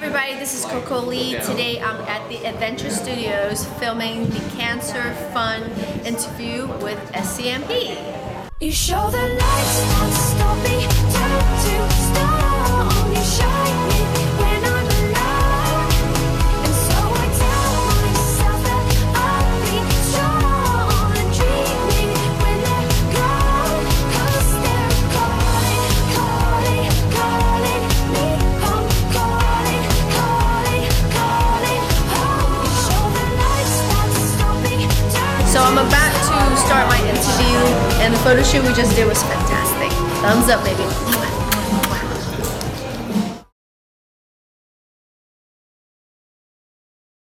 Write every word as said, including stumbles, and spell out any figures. everybody, this is Coco Lee. Today I'm at the Adventure Studios filming the Cancer Fun interview with S C M B. You show the lights, don't stop me, turn to stone. You shine me when I'm alone, and so I tell myself that I'll be strong. And dreaming when they're gone, 'cause they're calling, calling, calling me home, calling, calling, calling home. You show the lights, don't stop me, turn. So I'm about to start my interview, and the photo shoot we just did was fantastic. Thumbs up, baby.